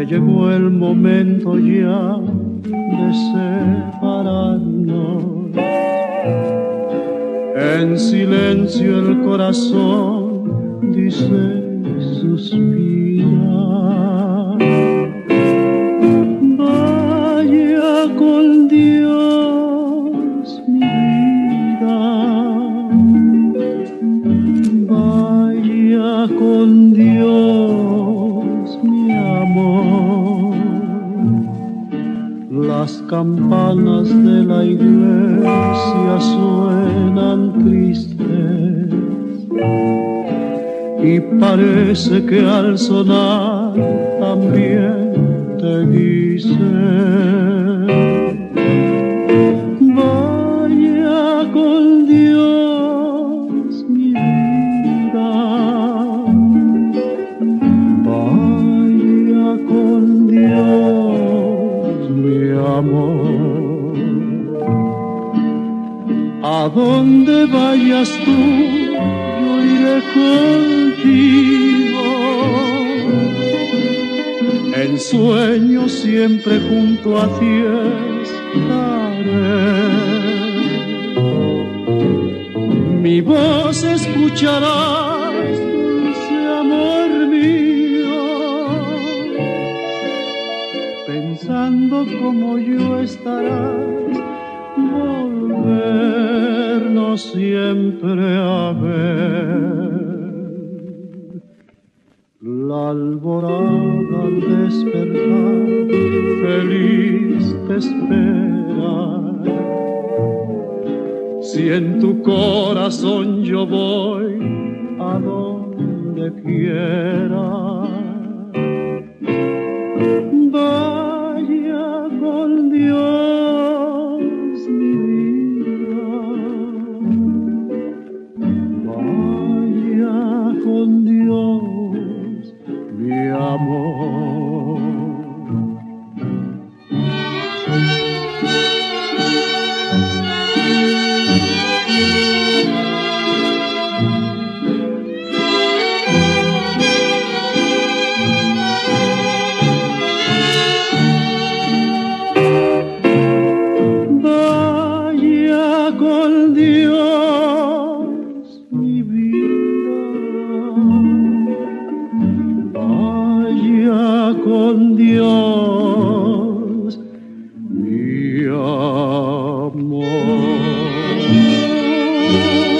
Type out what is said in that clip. que llegó el momento ya de separarnos. En silencio el corazón dice, suspira. Vaya con Dios mi vida, vaya con Dios mi amor. Las campanas de la iglesia suenan tristes y parece que al sonar también te dice, vaya con Dios mi vida, vaya con Dios mi amor. A donde vayas tú yo iré contigo, en sueños siempre junto a ti estaré. Mi voz escucharás, dulce amor mío, pensando como yo estarás, volvernos siempre a ver. La alborada al despertar feliz te espera. Si en tu corazón yo voy a donde quiera, vaya con Dios con Dios, mi amor. Vaya con Dios, mi vida, con Dios, mi amor.